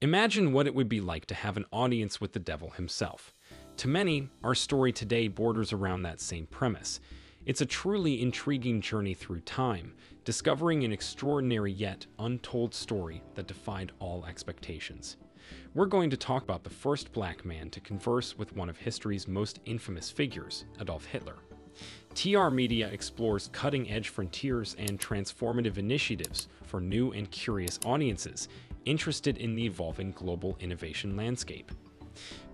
Imagine what it would be like to have an audience with the devil himself. To many, our story today borders around that same premise. It's a truly intriguing journey through time, discovering an extraordinary yet untold story that defied all expectations. We're going to talk about the first black man to converse with one of history's most infamous figures, Adolf Hitler. TR Media explores cutting-edge frontiers and transformative initiatives for new and curious audiences interested in the evolving global innovation landscape.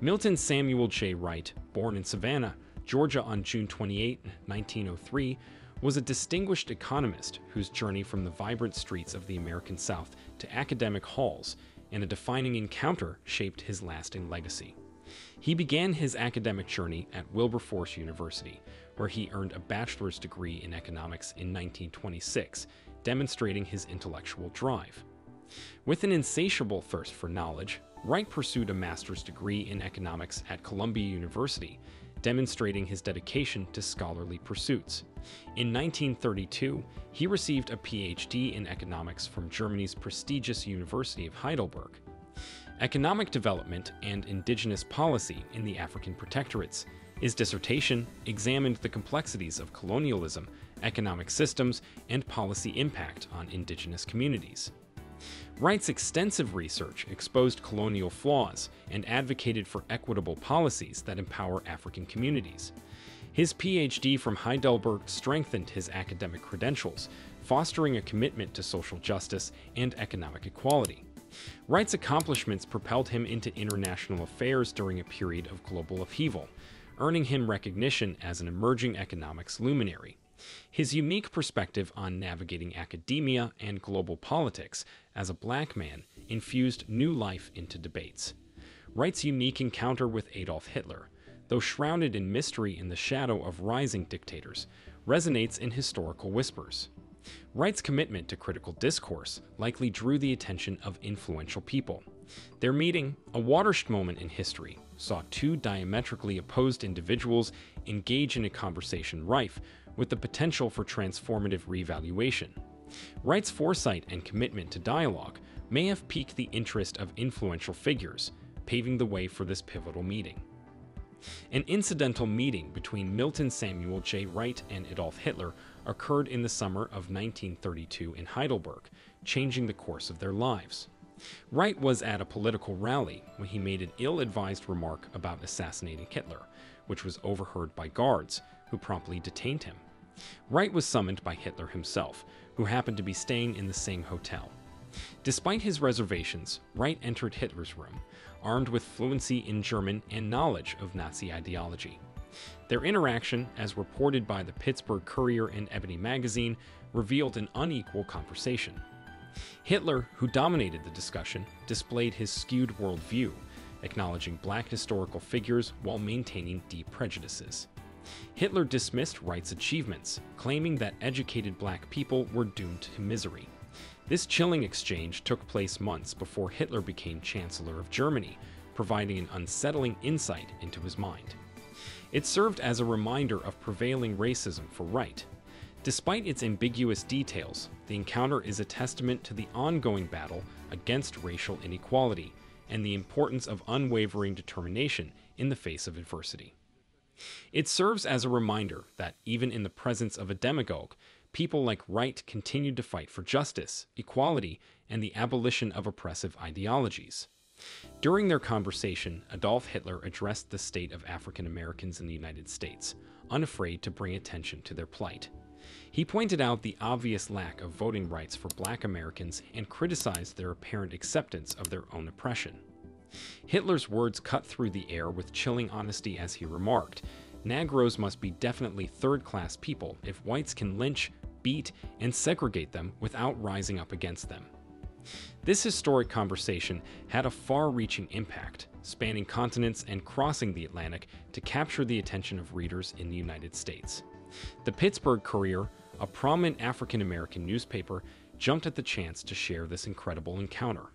Milton Samuel J. Wright, born in Savannah, Georgia on June 28, 1903, was a distinguished economist whose journey from the vibrant streets of the American South to academic halls and a defining encounter shaped his lasting legacy. He began his academic journey at Wilberforce University, where he earned a bachelor's degree in economics in 1926, demonstrating his intellectual drive. With an insatiable thirst for knowledge, Wright pursued a master's degree in economics at Columbia University, demonstrating his dedication to scholarly pursuits. In 1932, he received a PhD in economics from Germany's prestigious University of Heidelberg. Economic Development and Indigenous Policy in the African Protectorates. His dissertation examined the complexities of colonialism, economic systems, and policy impact on indigenous communities. Wright's extensive research exposed colonial flaws and advocated for equitable policies that empower African communities. His PhD from Heidelberg strengthened his academic credentials, fostering a commitment to social justice and economic equality. Wright's accomplishments propelled him into international affairs during a period of global upheaval, earning him recognition as an emerging economics luminary. His unique perspective on navigating academia and global politics as a black man infused new life into debates. Wright's unique encounter with Adolf Hitler, though shrouded in mystery in the shadow of rising dictators, resonates in historical whispers. Wright's commitment to critical discourse likely drew the attention of influential people. Their meeting, a watershed moment in history, saw two diametrically opposed individuals engage in a conversation rife with the potential for transformative revaluation. Wright's foresight and commitment to dialogue may have piqued the interest of influential figures, paving the way for this pivotal meeting. An incidental meeting between Milton Samuel J. Wright and Adolf Hitler occurred in the summer of 1932 in Heidelberg, changing the course of their lives. Wright was at a political rally when he made an ill-advised remark about assassinating Hitler, which was overheard by guards, who promptly detained him. Wright was summoned by Hitler himself, who happened to be staying in the same hotel. Despite his reservations, Wright entered Hitler's room, armed with fluency in German and knowledge of Nazi ideology. Their interaction, as reported by the Pittsburgh Courier and Ebony magazine, revealed an unequal conversation. Hitler, who dominated the discussion, displayed his skewed worldview, acknowledging black historical figures while maintaining deep prejudices. Hitler dismissed Wright's achievements, claiming that educated black people were doomed to misery. This chilling exchange took place months before Hitler became Chancellor of Germany, providing an unsettling insight into his mind. It served as a reminder of prevailing racism for Wright. Despite its ambiguous details, the encounter is a testament to the ongoing battle against racial inequality and the importance of unwavering determination in the face of adversity. It serves as a reminder that, even in the presence of a demagogue, people like Wright continued to fight for justice, equality, and the abolition of oppressive ideologies. During their conversation, Adolf Hitler addressed the state of African Americans in the United States, unafraid to bring attention to their plight. He pointed out the obvious lack of voting rights for black Americans and criticized their apparent acceptance of their own oppression. Hitler's words cut through the air with chilling honesty as he remarked, "Negroes must be definitely third-class people if whites can lynch, beat, and segregate them without rising up against them." This historic conversation had a far-reaching impact, spanning continents and crossing the Atlantic to capture the attention of readers in the United States. The Pittsburgh Courier, a prominent African-American newspaper, jumped at the chance to share this incredible encounter.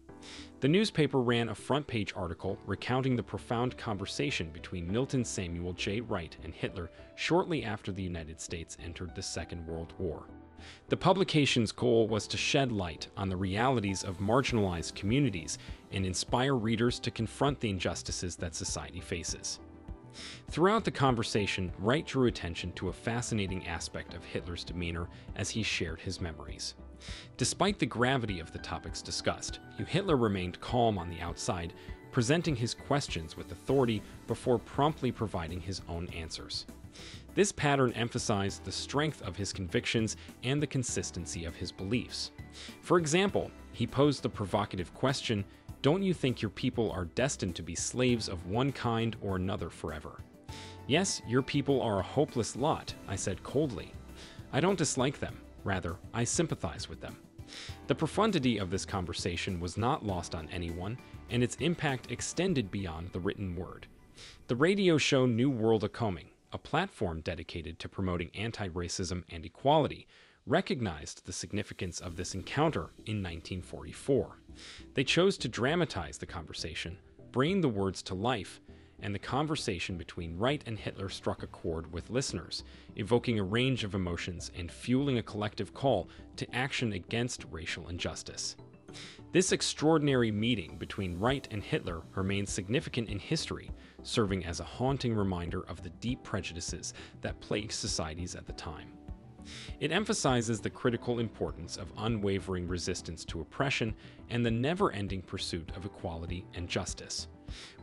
The newspaper ran a front-page article recounting the profound conversation between Milton Samuel J. Wright and Hitler shortly after the United States entered the Second World War. The publication's goal was to shed light on the realities of marginalized communities and inspire readers to confront the injustices that society faces. Throughout the conversation, Wright drew attention to a fascinating aspect of Hitler's demeanor as he shared his memories. Despite the gravity of the topics discussed, Hitler remained calm on the outside, presenting his questions with authority before promptly providing his own answers. This pattern emphasized the strength of his convictions and the consistency of his beliefs. For example, he posed the provocative question, "Don't you think your people are destined to be slaves of one kind or another forever?" "Yes, your people are a hopeless lot," I said coldly. "I don't dislike them. Rather, I sympathize with them." The profundity of this conversation was not lost on anyone, and its impact extended beyond the written word. The radio show New World A-Coming, a platform dedicated to promoting anti-racism and equality, recognized the significance of this encounter in 1944. They chose to dramatize the conversation, bring the words to life, and the conversation between Wright and Hitler struck a chord with listeners, evoking a range of emotions and fueling a collective call to action against racial injustice. This extraordinary meeting between Wright and Hitler remains significant in history, serving as a haunting reminder of the deep prejudices that plagued societies at the time. It emphasizes the critical importance of unwavering resistance to oppression and the never-ending pursuit of equality and justice.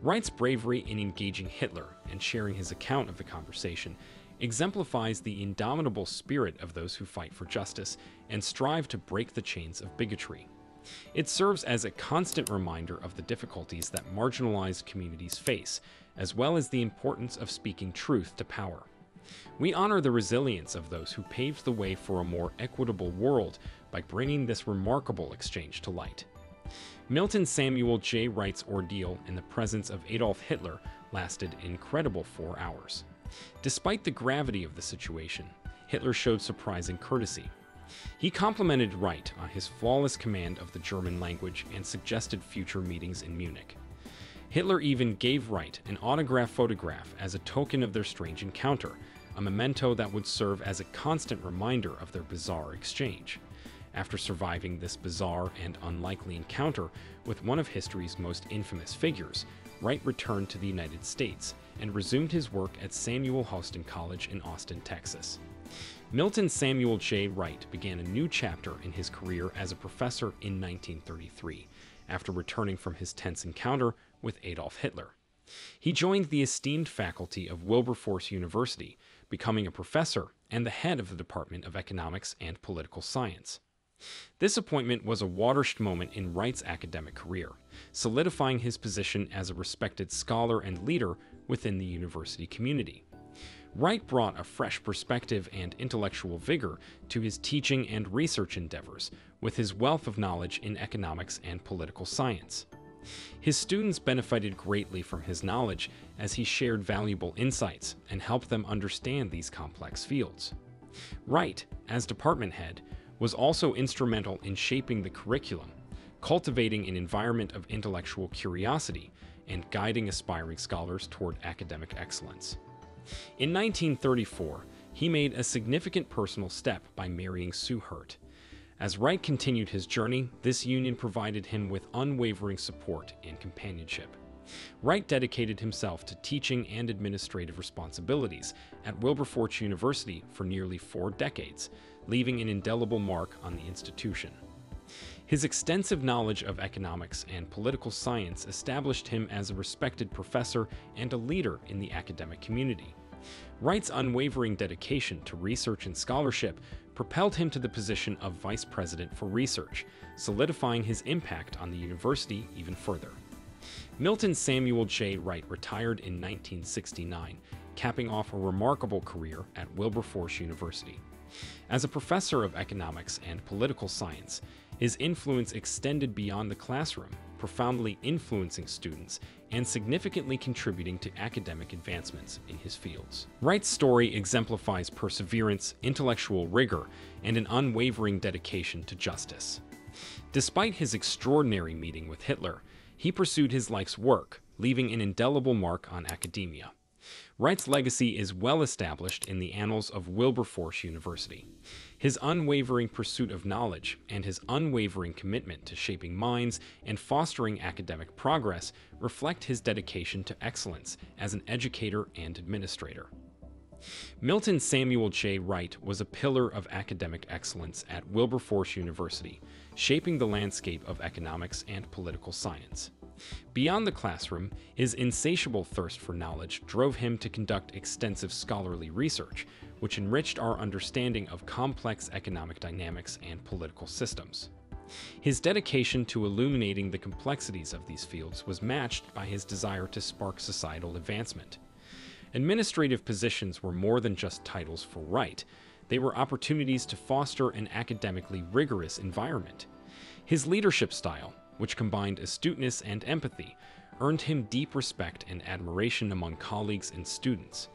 Wright's bravery in engaging Hitler and sharing his account of the conversation exemplifies the indomitable spirit of those who fight for justice and strive to break the chains of bigotry. It serves as a constant reminder of the difficulties that marginalized communities face, as well as the importance of speaking truth to power. We honor the resilience of those who paved the way for a more equitable world by bringing this remarkable exchange to light. Milton Samuel J. Wright's ordeal in the presence of Adolf Hitler lasted an incredible 4 hours. Despite the gravity of the situation, Hitler showed surprising courtesy. He complimented Wright on his flawless command of the German language and suggested future meetings in Munich. Hitler even gave Wright an autographed photograph as a token of their strange encounter, a memento that would serve as a constant reminder of their bizarre exchange. After surviving this bizarre and unlikely encounter with one of history's most infamous figures, Wright returned to the United States and resumed his work at Samuel Huston College in Austin, Texas. Milton Samuel J. Wright began a new chapter in his career as a professor in 1933, after returning from his tense encounter with Adolf Hitler. He joined the esteemed faculty of Wilberforce University, becoming a professor and the head of the Department of Economics and Political Science. This appointment was a watershed moment in Wright's academic career, solidifying his position as a respected scholar and leader within the university community. Wright brought a fresh perspective and intellectual vigor to his teaching and research endeavors, with his wealth of knowledge in economics and political science. His students benefited greatly from his knowledge as he shared valuable insights and helped them understand these complex fields. Wright, as department head, was also instrumental in shaping the curriculum, cultivating an environment of intellectual curiosity, and guiding aspiring scholars toward academic excellence. In 1934, he made a significant personal step by marrying Sue Hurt. As Wright continued his journey, this union provided him with unwavering support and companionship. Wright dedicated himself to teaching and administrative responsibilities at Wilberforce University for nearly 4 decades, leaving an indelible mark on the institution. His extensive knowledge of economics and political science established him as a respected professor and a leader in the academic community. Wright's unwavering dedication to research and scholarship propelled him to the position of Vice President for Research, solidifying his impact on the university even further. Milton Samuel J. Wright retired in 1969, capping off a remarkable career at Wilberforce University. As a professor of economics and political science, his influence extended beyond the classroom, profoundly influencing students and significantly contributing to academic advancements in his fields. Wright's story exemplifies perseverance, intellectual rigor, and an unwavering dedication to justice. Despite his extraordinary meeting with Hitler, he pursued his life's work, leaving an indelible mark on academia. Wright's legacy is well established in the annals of Wilberforce University. His unwavering pursuit of knowledge and his unwavering commitment to shaping minds and fostering academic progress reflect his dedication to excellence as an educator and administrator. Milton Samuel J. Wright was a pillar of academic excellence at Wilberforce University, shaping the landscape of economics and political science. Beyond the classroom, his insatiable thirst for knowledge drove him to conduct extensive scholarly research, which enriched our understanding of complex economic dynamics and political systems. His dedication to illuminating the complexities of these fields was matched by his desire to spark societal advancement. Administrative positions were more than just titles for Wright. They were opportunities to foster an academically rigorous environment. His leadership style, which combined astuteness and empathy, earned him deep respect and admiration among colleagues and students.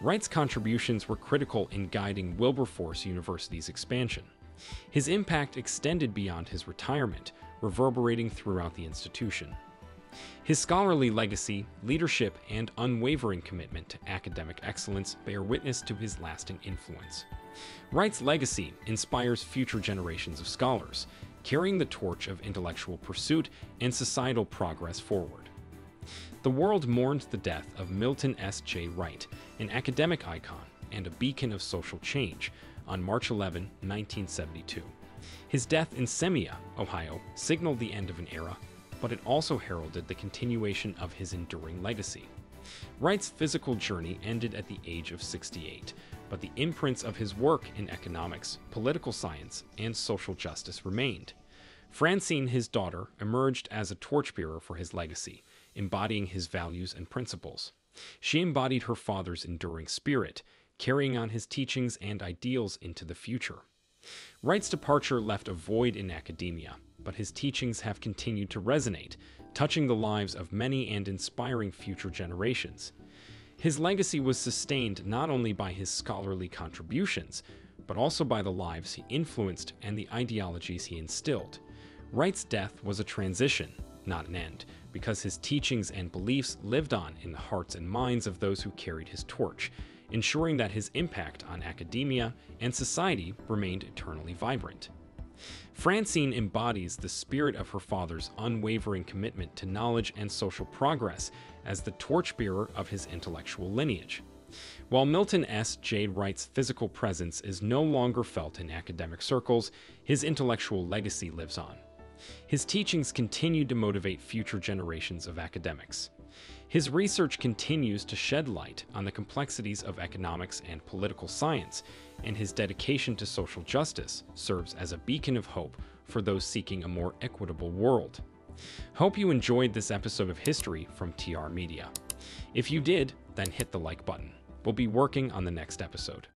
Wright's contributions were critical in guiding Wilberforce University's expansion. His impact extended beyond his retirement, reverberating throughout the institution. His scholarly legacy, leadership, and unwavering commitment to academic excellence bear witness to his lasting influence. Wright's legacy inspires future generations of scholars, carrying the torch of intellectual pursuit and societal progress forward. The world mourned the death of Milton S. J. Wright, an academic icon and a beacon of social change, on March 11, 1972. His death in Semea, Ohio, signaled the end of an era, but it also heralded the continuation of his enduring legacy. Wright's physical journey ended at the age of 68, but the imprints of his work in economics, political science, and social justice remained. Francine, his daughter, emerged as a torchbearer for his legacy, embodying his values and principles. She embodied her father's enduring spirit, carrying on his teachings and ideals into the future. Wright's departure left a void in academia, but his teachings have continued to resonate, touching the lives of many and inspiring future generations. His legacy was sustained not only by his scholarly contributions, but also by the lives he influenced and the ideologies he instilled. Wright's death was a transition, not an end, because his teachings and beliefs lived on in the hearts and minds of those who carried his torch, ensuring that his impact on academia and society remained eternally vibrant. Francine embodies the spirit of her father's unwavering commitment to knowledge and social progress as the torchbearer of his intellectual lineage. While Milton S. J. Wright's physical presence is no longer felt in academic circles, his intellectual legacy lives on. His teachings continue to motivate future generations of academics. His research continues to shed light on the complexities of economics and political science, and his dedication to social justice serves as a beacon of hope for those seeking a more equitable world. Hope you enjoyed this episode of History from TR Media. If you did, then hit the like button. We'll be working on the next episode.